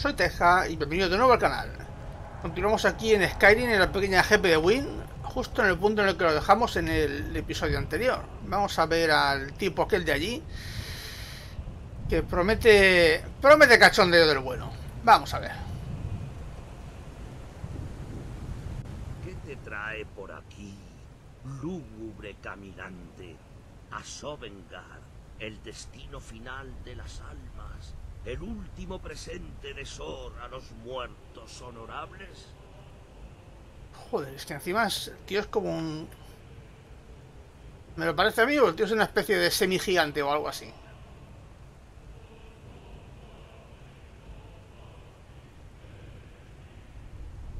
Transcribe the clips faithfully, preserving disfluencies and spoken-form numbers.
soy Teja y bienvenidos de nuevo al canal. Continuamos aquí en Skyrim, en la pequeña G P D Win, justo en el punto en el que lo dejamos en el episodio anterior. Vamos a ver al tipo aquel de allí, que promete promete cachondeo del bueno. Vamos a ver. ¿Qué te trae por aquí, lúgubre caminante? A Sovngarde, el destino final de las almas, el último presente de Sor a los muertos honorables. Joder, es que encima es, el tío es como un... ¿Me lo parece a mí o el tío es una especie de semigigante o algo así?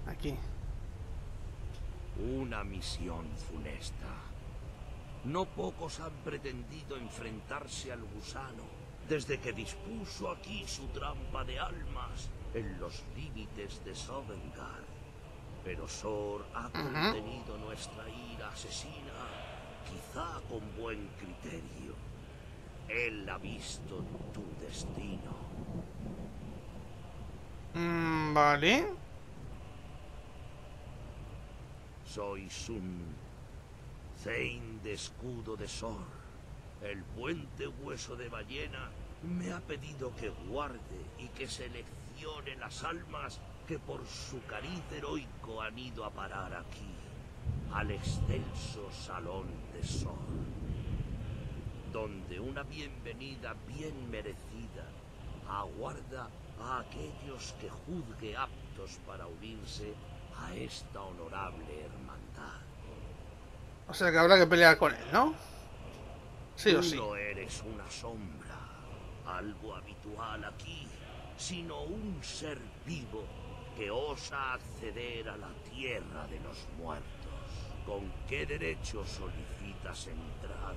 Aquí. Una misión funesta. No pocos han pretendido enfrentarse al gusano desde que dispuso aquí su trampa de almas en los límites de Sovngarde. Pero Sor ha contenido nuestra ira asesina, quizá con buen criterio. Él ha visto tu destino. Mm, vale. Sois un... Zein de escudo de Sor, el puente hueso de ballena, me ha pedido que guarde y que seleccione las almas que por su cariz heroico han ido a parar aquí, al excelso salón de Sor, donde una bienvenida bien merecida aguarda a aquellos que juzgue aptos para unirse a esta honorable hermandad. O sea que habrá que pelear con él, ¿no? Sí o sí. No eres una sombra, algo habitual aquí, sino un ser vivo que osa acceder a la tierra de los muertos. ¿Con qué derecho solicitas entrada?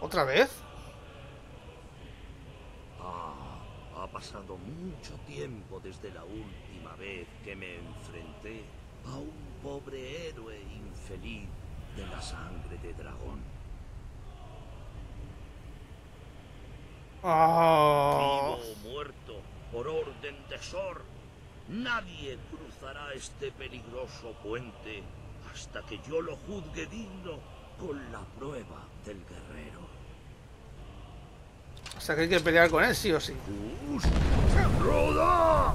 ¿Otra vez? Ah, ha pasado mucho tiempo desde la última vez que me enfrenté a un pobre héroe infeliz de la sangre de dragón. Oh. Vivo o muerto, por orden de Sor, nadie cruzará este peligroso puente hasta que yo lo juzgue digno con la prueba del guerrero. O sea que hay que pelear con él sí o sí. Uf, ¡roda!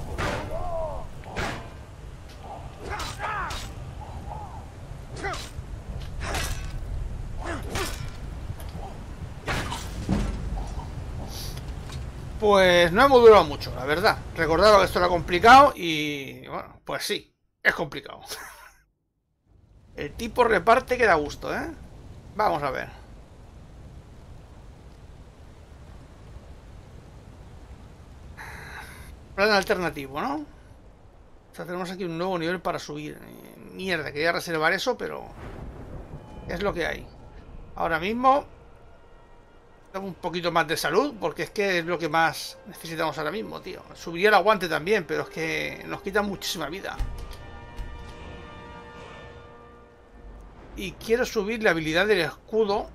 Pues no hemos durado mucho, la verdad. Recordaba que esto era complicado y... bueno, pues sí, es complicado. El tipo reparte que da gusto, ¿eh? Vamos a ver. Plan alternativo, ¿no? O sea, tenemos aquí un nuevo nivel para subir. Mierda, quería reservar eso, pero... es lo que hay. Ahora mismo... un poquito más de salud, porque es que es lo que más necesitamos ahora mismo, tío. Subiría el aguante también, pero es que nos quita muchísima vida. Y quiero subir la habilidad del escudo.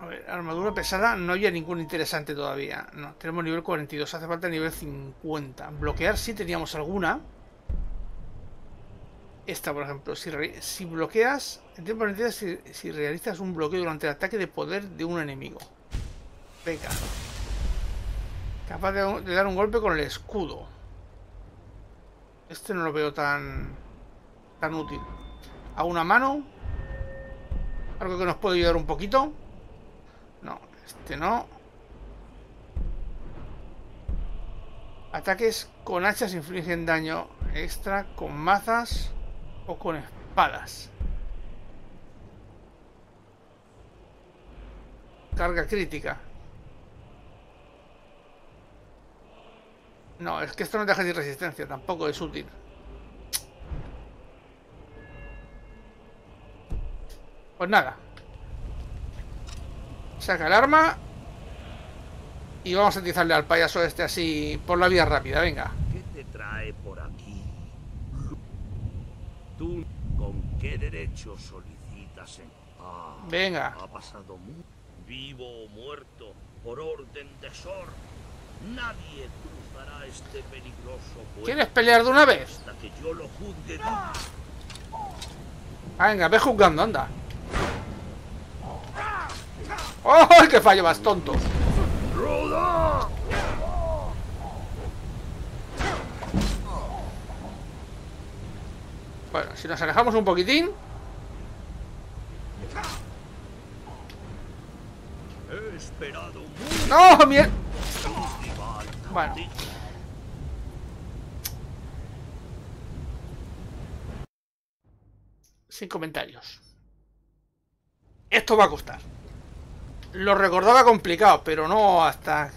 A ver, armadura pesada, no había ningún interesante todavía. No, tenemos nivel cuarenta y dos, hace falta nivel cincuenta. Bloquear sí teníamos alguna. Esta, por ejemplo, si, si bloqueas, en tiempo de si, si realizas un bloqueo durante el ataque de poder de un enemigo. Venga. Capaz de, de dar un golpe con el escudo. Este no lo veo tan tan útil. A una mano. Algo que nos puede ayudar un poquito. No, este no. Ataques con hachas infligen daño extra con mazas o con espadas. Carga crítica. No, es que esto no deja sin resistencia, tampoco es útil. Pues nada. Saca el arma. Y vamos a utilizarle al payaso este así por la vía rápida, venga. ¿Qué te trae por aquí? ¿Tú con qué derecho solicitas en... ah, venga. Ha pasado mucho. Vivo o muerto, por orden de Sor, nadie cruza para este peligroso pueblo. ¿Quieres pelear de una vez? Hasta que yo lo juzgue. Venga, ve juzgando, anda. ¡Oh, qué fallo más tonto! ¡Roda! Bueno, si nos alejamos un poquitín. He esperado mucho. ¡No, mierda! Bueno. Sin comentarios. Esto va a costar. Lo recordaba complicado, pero no hasta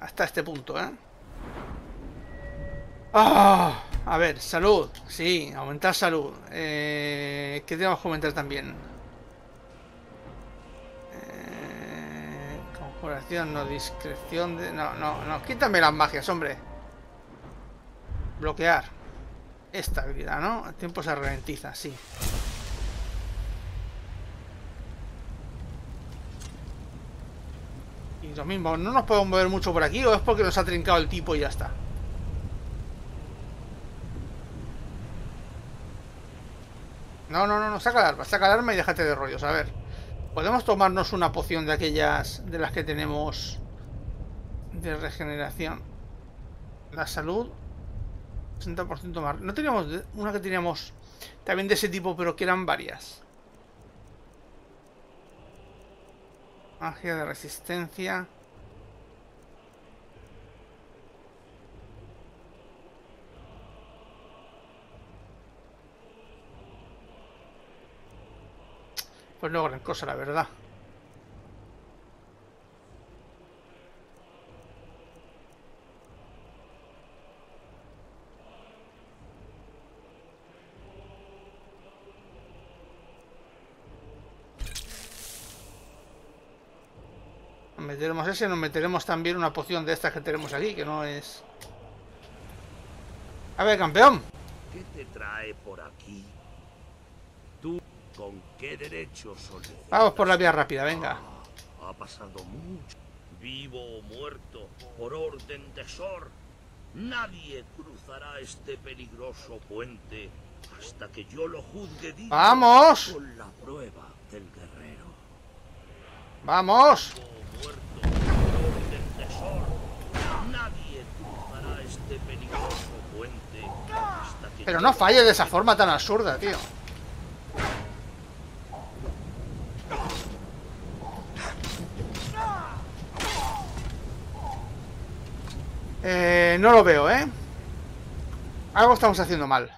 hasta este punto, ¿eh? ¡Ah! Oh, a ver, salud. Sí, aumentar salud. Eh, ¿Qué tenemos que aumentar también? Eh, conjuración, no, discreción. De, no, no, no. Quítame las magias, hombre. Bloquear. Esta habilidad, ¿no? El tiempo se ralentiza, sí. Y lo mismo, no nos podemos mover mucho por aquí, o es porque nos ha trincado el tipo y ya está. No, no, no, no, saca el arma, saca el arma y déjate de rollos, a ver. Podemos tomarnos una poción de aquellas de las que tenemos de regeneración. La salud, sesenta por ciento más. No teníamos una que teníamos también de ese tipo, pero que eran varias. Magia de resistencia. Pues no gran cosa, la verdad. Meteremos ese, nos meteremos también una poción de estas que tenemos aquí, que no es... A ver, campeón. ¿Qué te trae por aquí? ¿Tú con qué derecho solicitas? Vamos por la vía rápida, venga. Ah, ha pasado mucho. Vivo o muerto, por orden de Sor, nadie cruzará este peligroso puente hasta que yo lo juzgue. ¡Vamos! Con la prueba del guerrero. ¡Vamos! Pero no falle de esa forma tan absurda, tío. Eh, no lo veo, ¿eh? Algo estamos haciendo mal.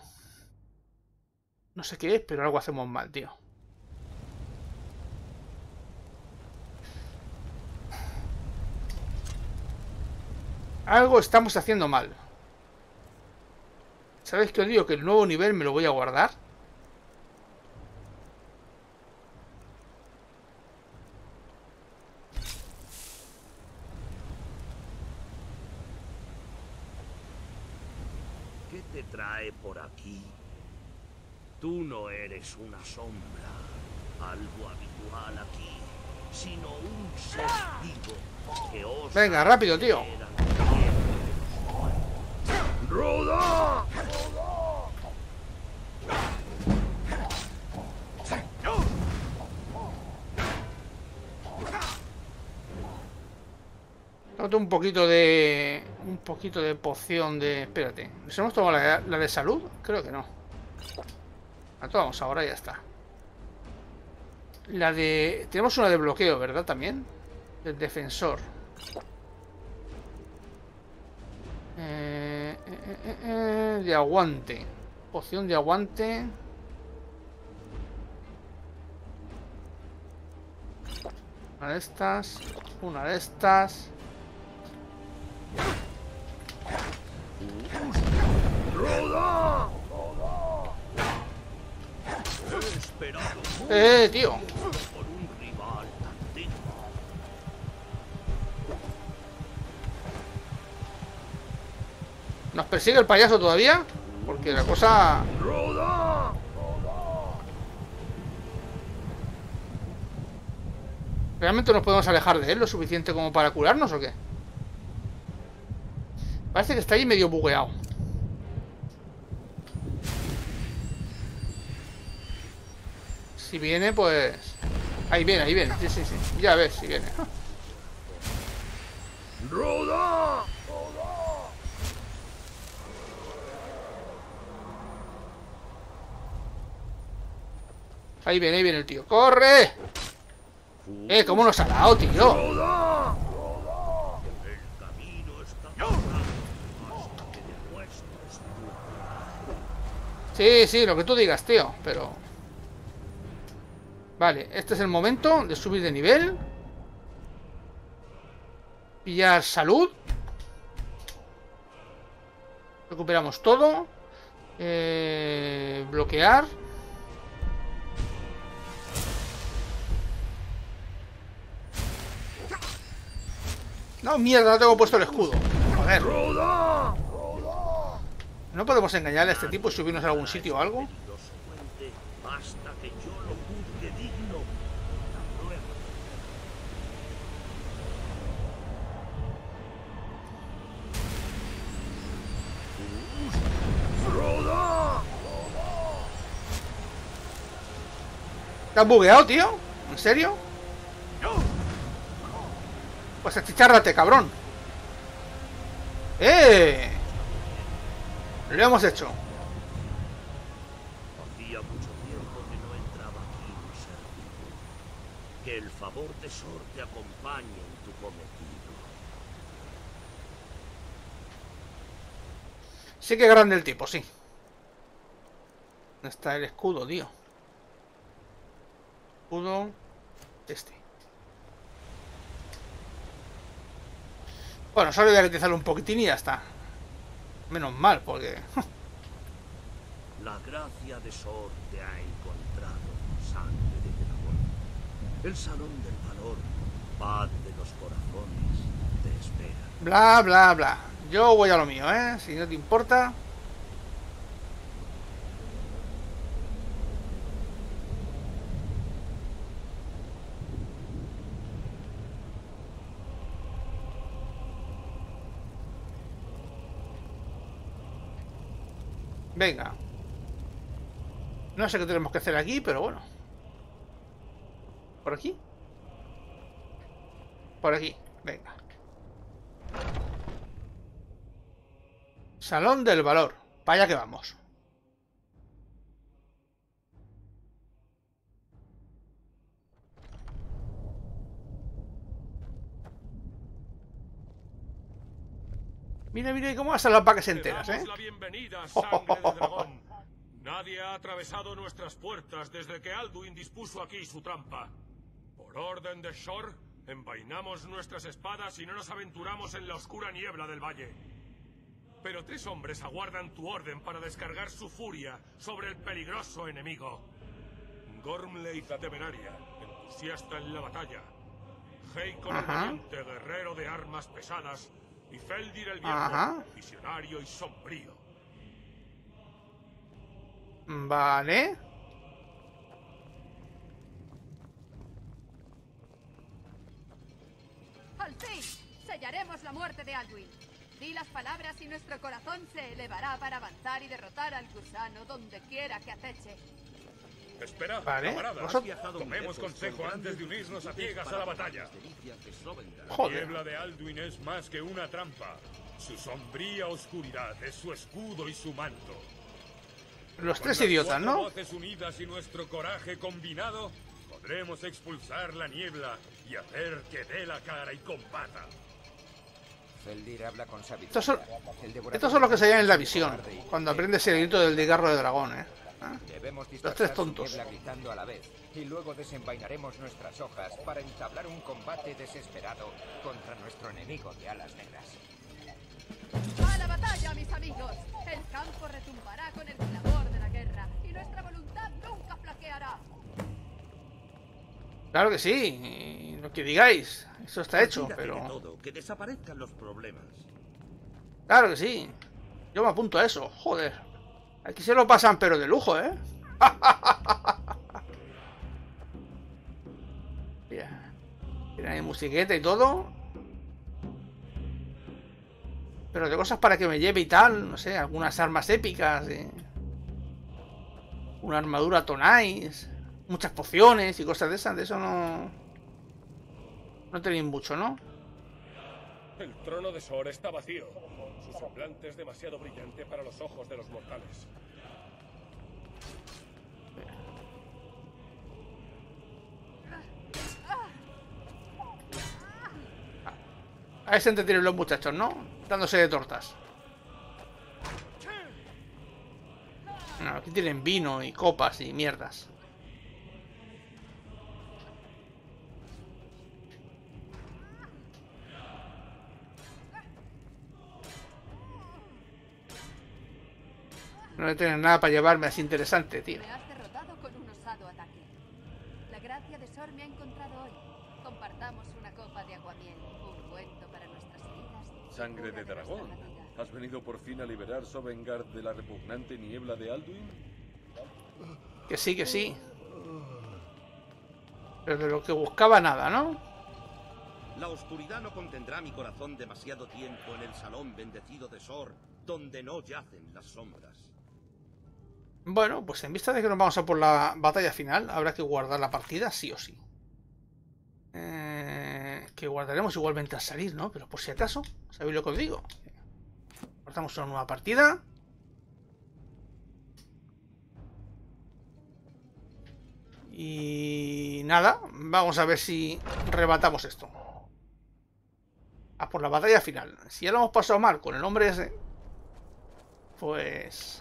No sé qué es, pero algo hacemos mal, tío. Algo estamos haciendo mal. ¿Sabéis qué os digo? Que el nuevo nivel me lo voy a guardar. ¿Qué te trae por aquí? Tú no eres una sombra, algo habitual aquí, sino un ser vivo que os... Venga, rápido, tío. ¡Roda! Noto un poquito de... Un poquito de poción de... Espérate, ¿nos hemos tomado la, la de salud? Creo que no. La tomamos ahora y ya está. La de... Tenemos una de bloqueo, ¿verdad? También. Del defensor. Eh, eh, eh, eh, de aguante. Poción de aguante. Una de estas. Una de estas. ¡Roda! Eh, tío. ¿Nos persigue el payaso todavía? Porque la cosa... ¡Roda! ¿Realmente nos podemos alejar de él lo suficiente como para curarnos o qué? Parece que está ahí medio bugueado. Si viene, pues... Ahí viene, ahí viene. Sí, sí, sí. Ya ves si viene. ¡Roda! Ahí viene, ahí viene el tío. ¡Corre! Eh, ¿cómo nos ha dado, tío? Sí, sí, lo que tú digas, tío. Pero... Vale, este es el momento de subir de nivel. Pillar salud. Recuperamos todo. Eh, bloquear. No, mierda, no tengo puesto el escudo. Joder. ¿No podemos engañarle a este tipo y subirnos a algún sitio o algo? ¿Estás bugueado, tío? ¿En serio? Pues achicharrate, cabrón. ¡Eh! Lo hemos hecho. Hacía mucho tiempo que no entraba aquí un servidor. Que el favor de Sor te acompañe en tu cometido. Sí que grande el tipo, sí. ¿Dónde está el escudo, tío? Escudo... Este. Bueno, solo voy a utilizarlo un poquitín y ya está. Menos mal, porque... La gracia de Sor te ha encontrado, sangre de dragón. El salón del valor, paz de los corazones, te espera. Bla, bla, bla. Yo voy a lo mío, ¿eh? Si no te importa... Venga. No sé qué tenemos que hacer aquí, pero bueno. ¿Por aquí? Por aquí, venga. Salón del valor. Para allá que vamos. Mira, mira, cómo hacen las vacas enteras, ¿eh? La bienvenida, sangre de dragón. Nadie ha atravesado nuestras puertas desde que Alduin dispuso aquí su trampa. Por orden de Sor, envainamos nuestras espadas y no nos aventuramos en la oscura niebla del valle. Pero tres hombres aguardan tu orden para descargar su furia sobre el peligroso enemigo. Gormley la temeraria, entusiasta en la batalla. Heikon el valiente, guerrero de armas pesadas. Y Feldir el viejo, visionario y sombrío. Vale. Al fin, sellaremos la muerte de Alduin. Di las palabras y nuestro corazón se elevará para avanzar y derrotar al gusano donde quiera que aceche. Espera, vale, camarada, tomemos consejo antes de unirnos a ciegas a la batalla. La niebla de Alduin es más que una trampa. Su sombría oscuridad es su escudo y su manto. Los tres idiotas, ¿no? Con las voces unidas y nuestro coraje combinado, podremos expulsar la niebla y hacer que dé la cara y combata. Feldir habla con sabiduría. Estos son, estos son los que se hallan en la visión, cuando aprendes el grito del desgarro de dragón, ¿eh? Debemos los tres tontos gritando a la vez y luego desenvainaremos nuestras hojas para entablar un combate desesperado contra nuestro enemigo de alas negras. A la batalla, mis amigos. El campo retumbará con el clamor de la guerra y nuestra voluntad nunca flaqueará. Claro que sí, lo que digáis, eso está hecho, pero todo, que desaparezcan los problemas. Claro que sí. Yo me apunto a eso, joder. Aquí se lo pasan, pero de lujo, ¿eh? Mira, mira, hay musiqueta y todo. Pero de cosas para que me lleve y tal, no sé, algunas armas épicas, ¿eh? Una armadura tonais, muchas pociones y cosas de esas, de eso no... No tenéis mucho, ¿no? El trono de Sor está vacío. Su semblante es demasiado brillante para los ojos de los mortales. A ese entretienen los muchachos, ¿no? Dándose de tortas. No, aquí tienen vino y copas y mierdas. No le tienen nada para llevarme, así interesante, tío. Me has derrotado con un osado ataque. La gracia de Sor me ha encontrado hoy. Compartamos una copa de aguamiel, un cuento para nuestras vidas. Sangre de dragón. ¿Has venido por fin a liberar Sovngarde de la repugnante niebla de Alduin? Que sí, que sí. Pero de lo que buscaba nada, ¿no? La oscuridad no contendrá mi corazón demasiado tiempo en el salón bendecido de Sor, donde no yacen las sombras. Bueno, pues en vista de que nos vamos a por la batalla final, habrá que guardar la partida sí o sí. Eh, que guardaremos igualmente al salir, ¿no? Pero por si acaso, ¿sabéis lo que os digo? Cortamos una nueva partida. Y nada, vamos a ver si rebatamos esto. A por la batalla final. Si ya lo hemos pasado mal con el hombre ese, pues...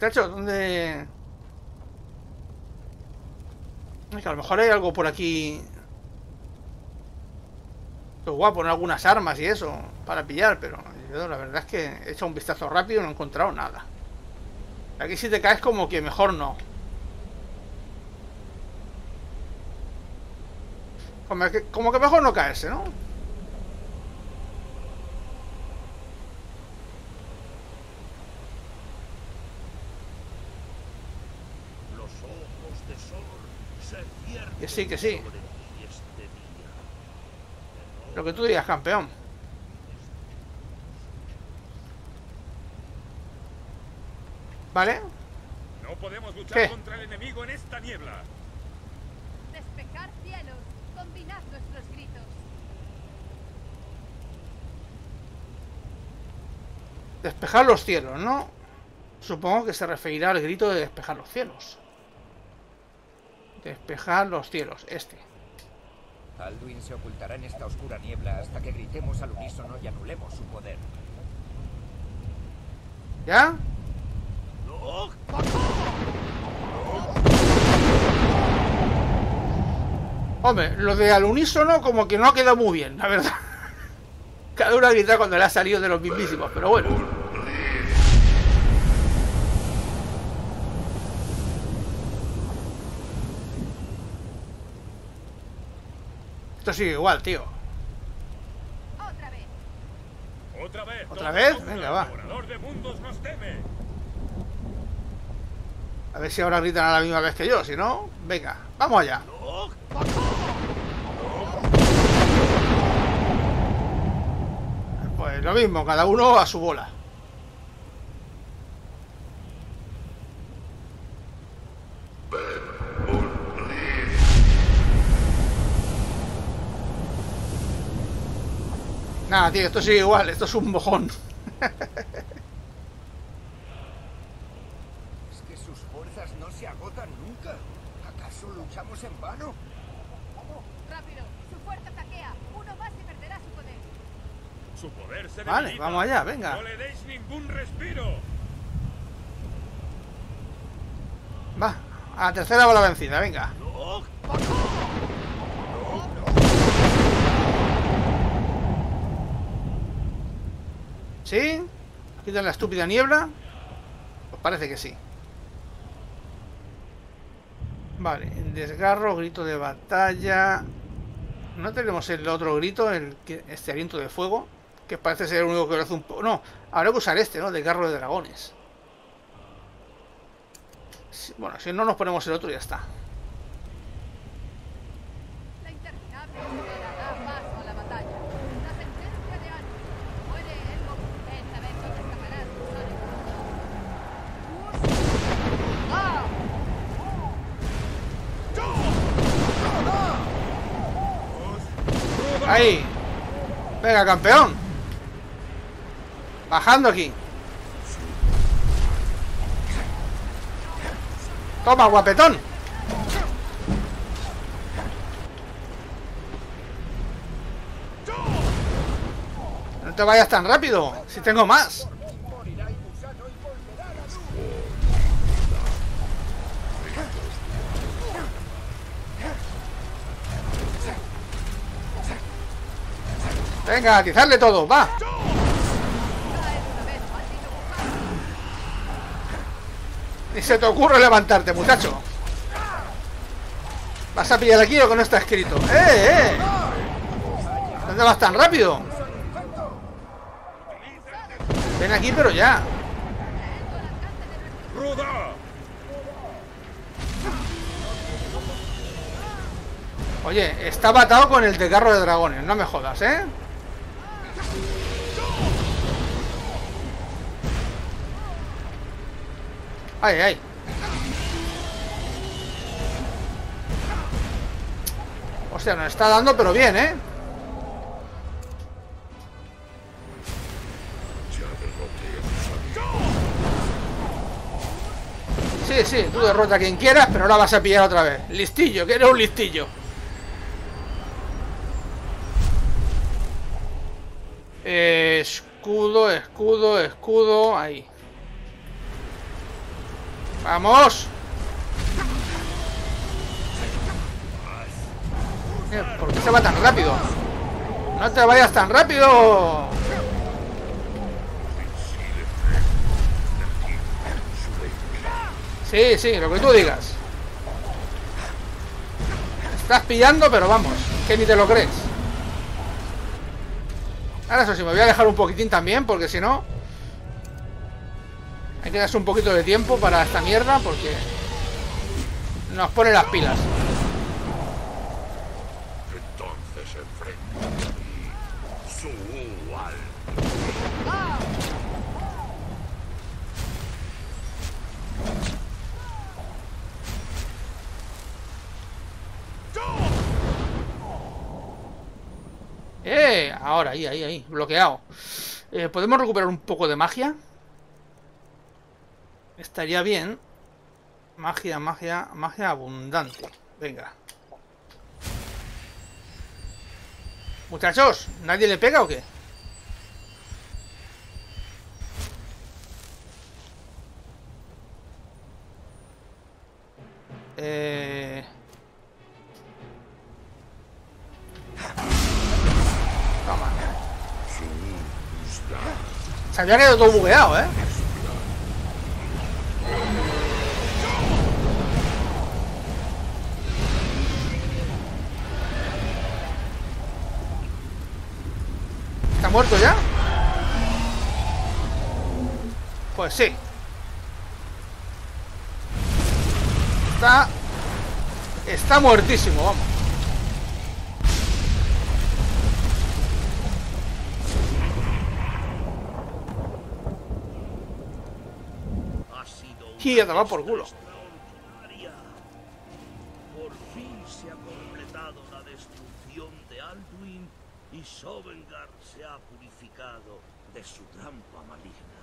Chacho, ¿dónde...? Es que a lo mejor hay algo por aquí... Pues guapo, poner algunas armas y eso, para pillar, pero yo la verdad es que he hecho un vistazo rápido y no he encontrado nada. Aquí si te caes como que mejor no. Como que, como que mejor no caerse, ¿no? Que sí, que sí. Lo que tú digas, campeón. ¿Vale? No podemos luchar ¿Qué? contra el enemigo en esta niebla. Despejar cielos, combinar nuestros gritos. Despejar los cielos, ¿no? Supongo que se referirá al grito de despejar los cielos. Despejar los cielos, este. Alduin se ocultará en esta oscura niebla hasta que gritemos al unísono y anulemos su poder. ¿Ya? ¡No! Hombre, lo de al unísono como que no ha quedado muy bien, la verdad. Cada uno ha gritado cuando le ha salido de los mismísimos, pero bueno. Esto sigue igual, tío. Otra vez. Otra vez. ¿Otra vez? Venga, va. A ver si ahora gritan a la misma vez que yo, si no, venga, vamos allá. Pues lo mismo, cada uno a su bola. Nada, tío, esto sigue igual, esto es un mojón. Es que sus fuerzas no se agotan nunca. ¿Acaso luchamos en vano? Rápido, su fuerza taquea. Uno más y perderá su poder. Su poder se debilita. Vale, vamos allá, venga. No le deis ningún respiro. Va, a la tercera bola vencida, venga. ¿Sí? ¿Quitan la estúpida niebla? Pues parece que sí. Vale, desgarro, grito de batalla. No tenemos el otro grito, el que, este aliento de fuego, que parece ser el único que lo hace un poco. No, habrá que usar este, ¿no? Desgarro de dragones. Bueno, si no nos ponemos el otro ya está. La interminable espera da paso a la batalla. Ahí. Venga, campeón. Bajando aquí. Toma, guapetón. No te vayas tan rápido, si tengo más. Venga, atizarle todo, va. Ni se te ocurre levantarte, muchacho. ¿Vas a pillar aquí lo que no está escrito? ¡Eh, eh! ¿Dónde vas tan rápido? Ven aquí, pero ya. Oye, está batado con el de carro de dragones, no me jodas, ¿eh? ¡Ay, ay! Hostia, nos está dando, pero bien, ¿eh? Sí, sí, tú derrota a quien quieras, pero ahora vas a pillar otra vez. Listillo, que eres un listillo. Eh, escudo, escudo, escudo. Ahí. ¡Vamos! ¿Por qué se va tan rápido? ¡No te vayas tan rápido! Sí, sí, lo que tú digas. Estás pillando, pero vamos, que ni te lo crees. Ahora eso sí, me voy a dejar un poquitín también, porque si no... Hay que darse un poquito de tiempo para esta mierda porque nos pone las pilas. Entonces enfrenta y subo al... ¡Eh! Ahora, ahí, ahí, ahí, bloqueado. Eh, ¿podemos recuperar un poco de magia? Estaría bien. Magia, magia, magia abundante. Venga. Muchachos, ¿nadie le pega o qué? Eh... Toma. Se había quedado todo bugueado, ¿eh? ¿Está muerto ya? Pues sí. Está... Está muertísimo, vamos. Y ya te va por culo. Por fin se ha completado la destrucción de Alduin y Sovngarde se ha purificado de su trampa maligna.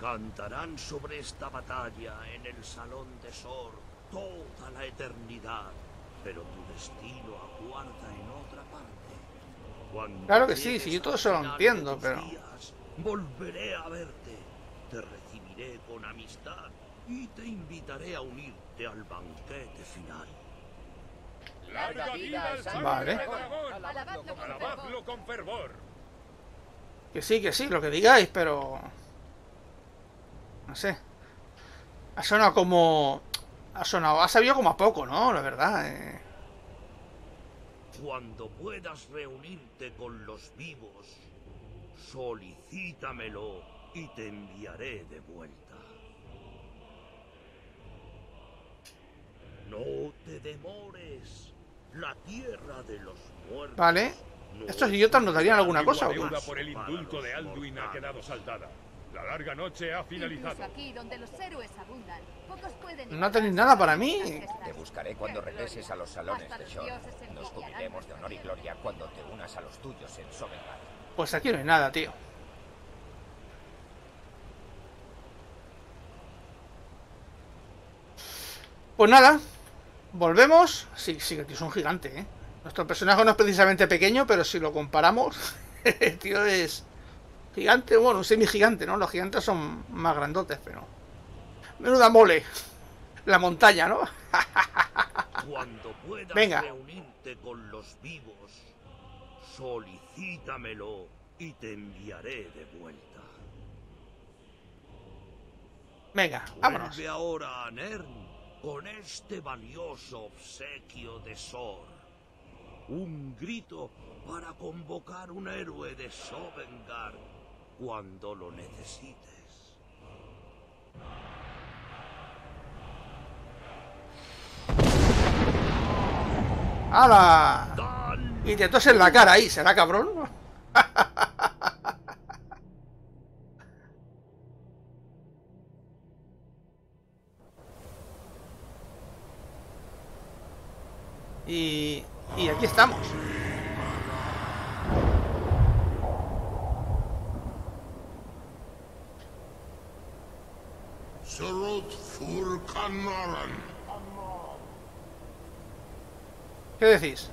Cantarán sobre esta batalla en el salón de Sor toda la eternidad, pero tu destino aguarda en otra parte. Cuando claro que sí, sí, yo todo eso lo entiendo, pero... Días, volveré a verte, te recibiré con amistad y te invitaré a unirte al banquete final. ¡Larga vida al sangre de dragón! ¡Alabadlo con fervor! Que sí, que sí, lo que digáis, pero... No sé. Ha sonado como... Ha sonado... Ha sabido como a poco, ¿no? La verdad, eh... Cuando puedas reunirte con los vivos, solicítamelo y te enviaré de vuelta. No te demores. La tierra de los muertos. Vale. Estos idiotas nos darían alguna cosa, ¿o qué? La deuda por el indulto de Alduin ha quedado saldada. La larga noche ha finalizado. Aquí, donde los héroes abundan, pocos pueden... No tenéis nada para mí. Te buscaré cuando regreses a los salones de Sor. Nos cubriremos de honor y gloria cuando te unas a los tuyos en Sovngarde. Pues aquí no hay nada, tío. Pues nada, volvemos. Sí, sí, el tío es un gigante, ¿eh? Nuestro personaje no es precisamente pequeño, pero si lo comparamos, el tío es gigante, bueno, un semigigante, ¿no? Los gigantes son más grandotes, pero... Menuda mole. La montaña, ¿no? Cuando puedas Venga. reunirte con los vivos, solicítamelo y te enviaré de vuelta. Venga, vámonos. Vuelve ahora a Nirn con este valioso obsequio de Sor. Un grito para convocar un héroe de Sovngarde cuando lo necesites. ¡Hala! Y te toses en la cara ahí, ¿será cabrón? y... Y aquí estamos. ¿Qué decís?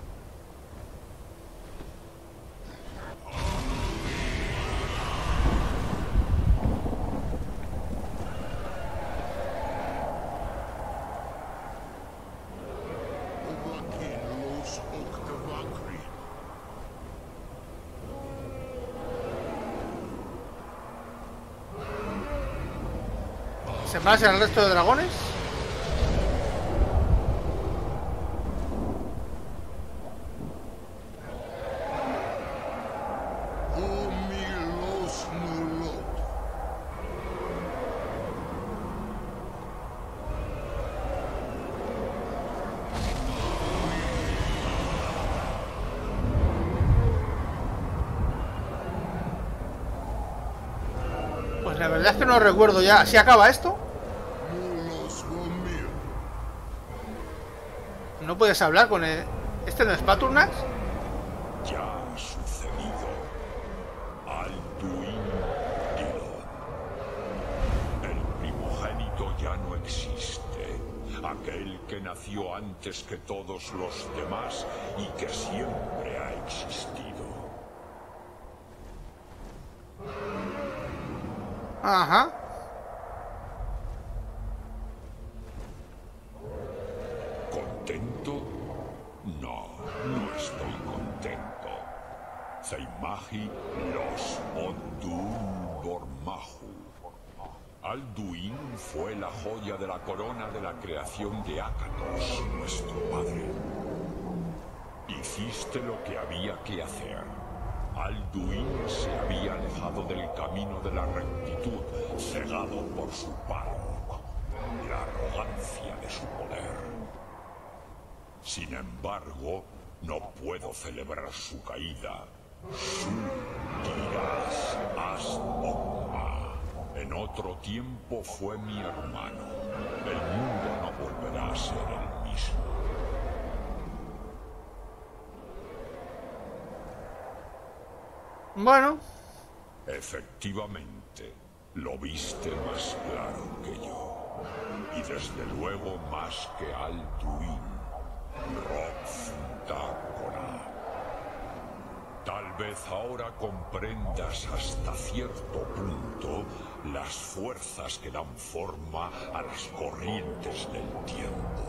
¿Se pasan el resto de dragones? Pues la verdad es que no recuerdo ya. ¿Se acaba esto? ¿No puedes hablar con él? ¿Este no es Paarthurnax? Ya ha sucedido. Alduin y el primogénito ya no existe. Aquel que nació antes que todos los demás y que siempre ha existido. Ajá. Alduin fue la joya de la corona de la creación de Akatos, nuestro padre. Hiciste lo que había que hacer. Alduin se había alejado del camino de la rectitud, cegado por su párroco y la arrogancia de su poder. Sin embargo, no puedo celebrar su caída. Sultiras Asmokma. En otro tiempo fue mi hermano. El mundo no volverá a ser el mismo. Bueno. Efectivamente, lo viste más claro que yo. Y desde luego más que Alduin. Rokfuntakona. Tal vez ahora comprendas hasta cierto punto las fuerzas que dan forma a las corrientes del tiempo.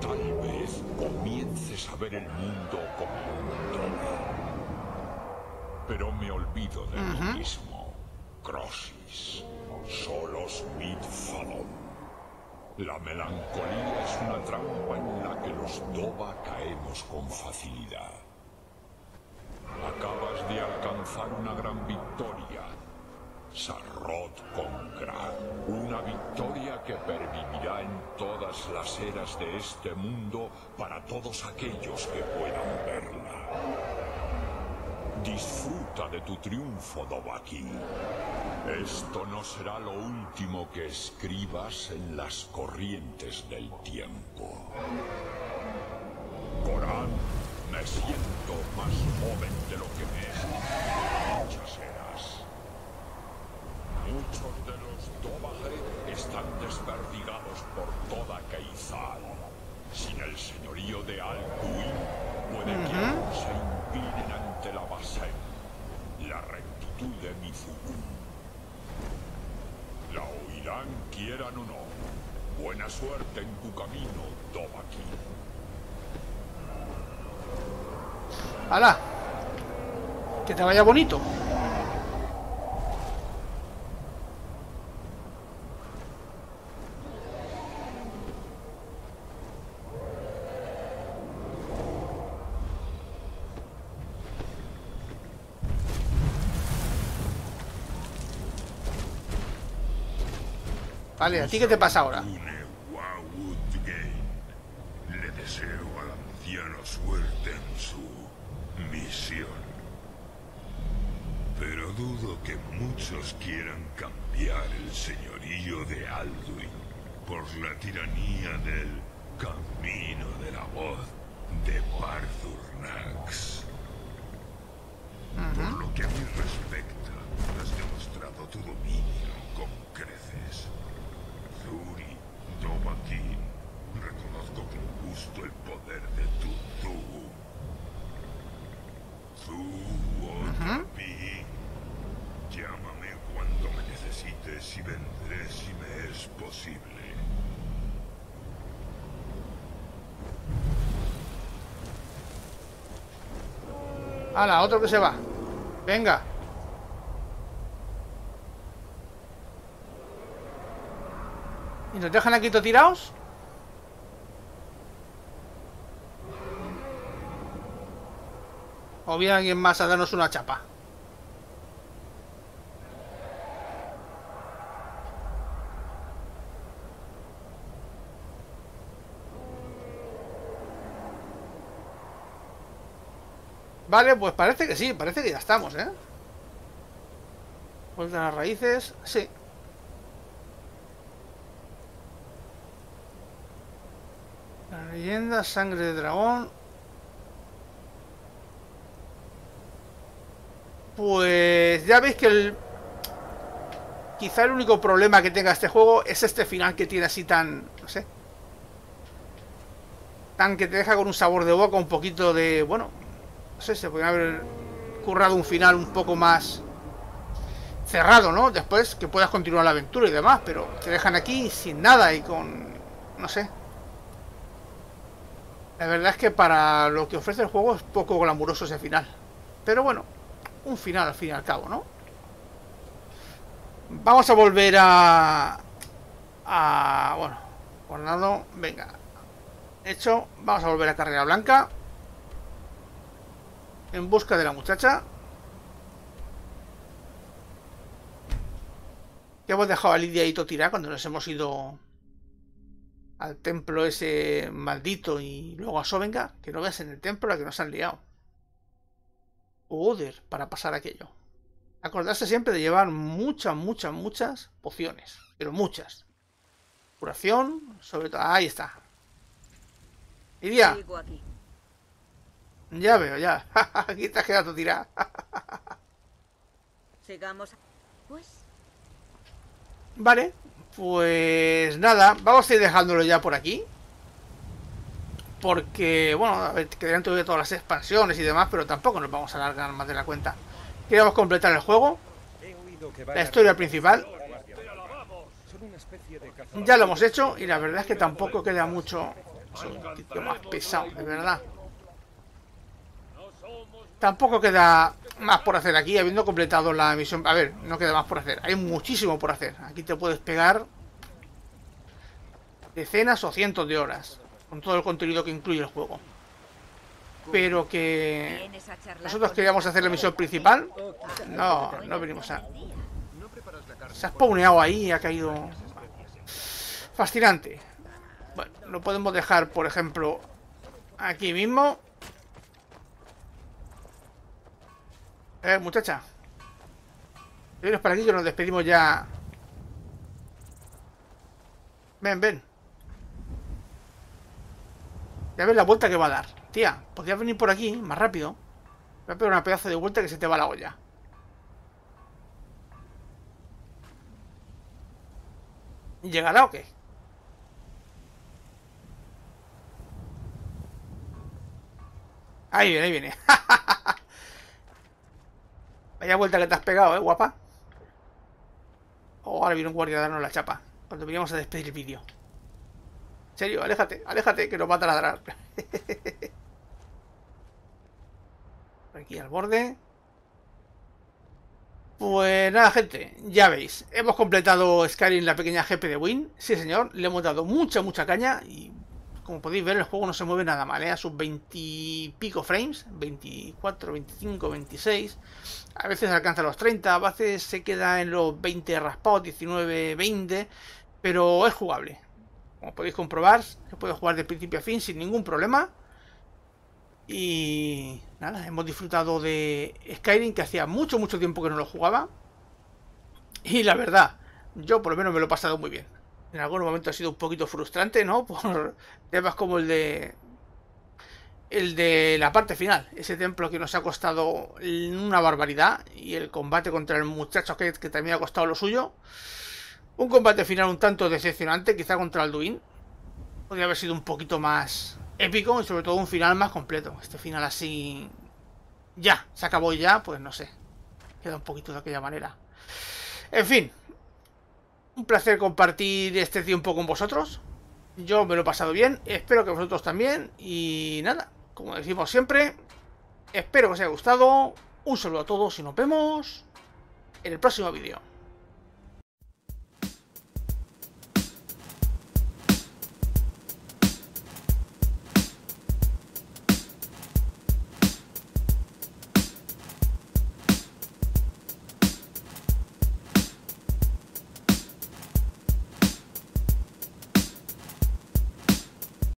Tal vez comiences a ver el mundo como un todo. Pero me olvido de mí uh-huh. mismo. Crosis, solos mit falom. La melancolía es una trampa en la que los Dova caemos con facilidad. Acabas de alcanzar una gran victoria. Sarrot con Gran. Una victoria que pervivirá en todas las eras de este mundo para todos aquellos que puedan verla. Disfruta de tu triunfo, Dovahkiin. Esto no será lo último que escribas en las corrientes del tiempo. Corán, me siento más joven de lo que me he muchas eras. Muchos de los Dovahkiin están desperdigados por toda Keizada. Sin el señorío de Alduin, puede que aún se inclinen ante la base, la rectitud de mi Fugun. La oirán, quieran o no. Buena suerte en tu camino, Dovahkiin. ¡Hala! ¡Que te vaya bonito! Vale, ¿a ti qué te pasa ahora? Le deseo al anciano suerte en su misión. Pero dudo que muchos quieran cambiar el señorío de Alduin por la tiranía del camino de la voz de Paarthurnax. Uh-huh. Por lo que a mí respecta, has demostrado tu dominio con creces. Zuri, Dovahkiin, reconozco con gusto el poder de tu Zugu. Zuopi, llámame cuando me necesites y vendré si me es posible. ¡Hala, otro que se va! ¡Venga! ¿Y nos dejan aquí todos tirados? ¿O viene alguien más a darnos una chapa? Vale, pues parece que sí, parece que ya estamos, ¿eh? Vuelta a las raíces, sí. Leyenda, sangre de dragón. Pues ya veis que el... quizá el único problema que tenga este juego es este final que tiene así tan... no sé, tan que te deja con un sabor de boca, un poquito de... bueno, no sé, se podría haber currado un final un poco más cerrado, ¿no? Después que puedas continuar la aventura y demás, pero te dejan aquí sin nada y con... no sé. La verdad es que para lo que ofrece el juego es poco glamuroso ese final. Pero bueno, un final al fin y al cabo, ¿no? Vamos a volver a... a... bueno, Ornado, venga. Hecho, vamos a volver a Carrera Blanca. En busca de la muchacha. Ya hemos dejado a Lidia y Totira cuando nos hemos ido... al templo ese maldito y luego a Sovngarde, que no veas en el templo la que nos han liado. Joder, para pasar aquello. Acordarse siempre de llevar muchas, muchas, muchas pociones, pero muchas. Curación, sobre todo, ahí está. Iría. Ya veo, ya. Aquí te has quedado tirada. Sigamos. Pues. Vale. Pues nada, vamos a ir dejándolo ya por aquí. Porque, bueno, a ver, quedan todavía todas las expansiones y demás, pero tampoco nos vamos a alargar más de la cuenta. Queremos completar el juego, la historia principal. Ya lo hemos hecho y la verdad es que tampoco queda mucho... es un sitio más pesado, de verdad. Tampoco queda más por hacer aquí, habiendo completado la misión. A ver, no queda más por hacer. Hay muchísimo por hacer. Aquí te puedes pegar decenas o cientos de horas con todo el contenido que incluye el juego. Pero que nosotros queríamos hacer la misión principal. No, no venimos a... se ha spawneado ahí y ha caído... fascinante. Bueno, lo podemos dejar, por ejemplo, aquí mismo. Eh, muchacha. Venos para aquí que nos despedimos ya. Ven, ven. Ya ves la vuelta que va a dar. Tía, podrías venir por aquí más rápido. Voy a pegar una pedazo de vuelta que se te va la olla. ¿Llegará o qué? Ahí viene, ahí viene. Vaya vuelta que te has pegado, ¿eh, guapa? Oh, ahora viene un guardia a darnos la chapa. Cuando veníamos a despedir el vídeo. En serio, aléjate, aléjate, que nos va a taladrar. Por aquí al borde. Pues nada, gente, ya veis, hemos completado Skyrim, la pequeña G P D Win. Sí, señor, le hemos dado mucha, mucha caña. Y como podéis ver, el juego no se mueve nada mal, ¿eh? A sus veinte y pico frames, veinticuatro, veinticinco, veintiséis. A veces alcanza los treinta, a veces se queda en los veinte raspados, diecinueve, veinte. Pero es jugable. Como podéis comprobar, se puede jugar de principio a fin sin ningún problema. Y nada, hemos disfrutado de Skyrim, que hacía mucho, mucho tiempo que no lo jugaba. Y la verdad, yo por lo menos me lo he pasado muy bien. En algún momento ha sido un poquito frustrante, ¿no? Por temas como el de... el de la parte final. Ese templo que nos ha costado una barbaridad. Y el combate contra el muchacho que, que también ha costado lo suyo. Un combate final un tanto decepcionante, quizá contra Alduin. Podría haber sido un poquito más... épico y sobre todo un final más completo. Este final así... ya, se acabó ya, pues no sé. Queda un poquito de aquella manera. En fin. Un placer compartir este tiempo con vosotros. Yo me lo he pasado bien. Espero que vosotros también. Y nada, como decimos siempre, espero que os haya gustado. Un saludo a todos y nos vemos en el próximo vídeo.